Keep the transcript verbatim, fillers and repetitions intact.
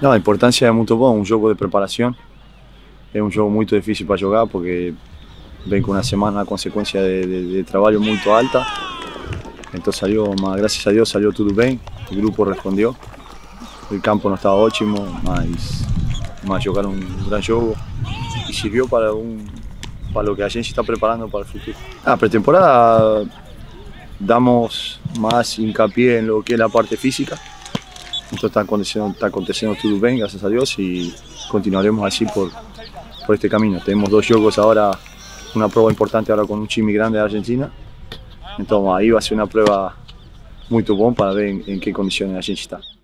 No, a importância é muito boa, um jogo de preparação. É um jogo muito difícil para jogar porque vem com uma semana a consequência de, de, de trabalho muito alta. Então saiu, mas graças a Deus saiu tudo bem. O grupo respondeu. O campo não estava ótimo, mas mas jogaram um grande jogo e serviu para um para o que a gente está preparando para o futuro. Ah, pré-temporada damos mais hincapié no que é a parte física. Esto está aconteciendo, está aconteciendo todo bien, gracias a Dios, y continuaremos así por, por este camino. Tenemos dos juegos ahora, una prueba importante ahora con un time grande de Argentina. Entonces ahí va a ser una prueba muy buena para ver en, en qué condiciones la gente está.